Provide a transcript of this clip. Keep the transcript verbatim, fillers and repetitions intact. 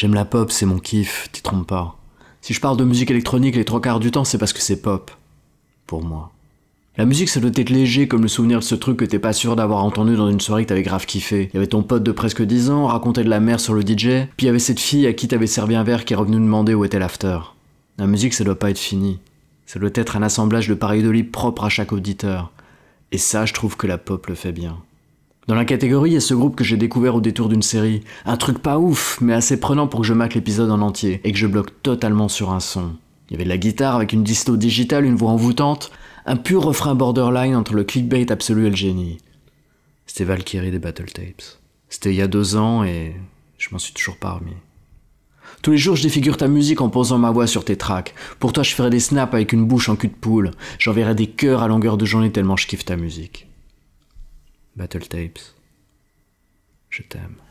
J'aime la pop, c'est mon kiff, t'y trompes pas. Si je parle de musique électronique les trois quarts du temps, c'est parce que c'est pop. Pour moi. La musique, ça doit être léger, comme le souvenir de ce truc que t'es pas sûr d'avoir entendu dans une soirée que t'avais grave kiffé. Y'avait ton pote de presque dix ans, racontait de la merde sur le D J, puis y'avait cette fille à qui t'avais servi un verre qui est revenue demander où était l'after. La musique, ça doit pas être fini. Ça doit être un assemblage de pareidolie propre à chaque auditeur. Et ça, je trouve que la pop le fait bien. Dans la catégorie, il y a ce groupe que j'ai découvert au détour d'une série. Un truc pas ouf, mais assez prenant pour que je mate l'épisode en entier, et que je bloque totalement sur un son. Il y avait de la guitare avec une disto digitale, une voix envoûtante, un pur refrain borderline entre le clickbait absolu et le génie. C'était Valkyrie des Battle Tapes. C'était il y a deux ans et je m'en suis toujours pas remis. Tous les jours, je défigure ta musique en posant ma voix sur tes tracks. Pour toi, je ferai des snaps avec une bouche en cul de poule. J'enverrai des cœurs à longueur de journée tellement je kiffe ta musique. Battle Tapes, je t'aime.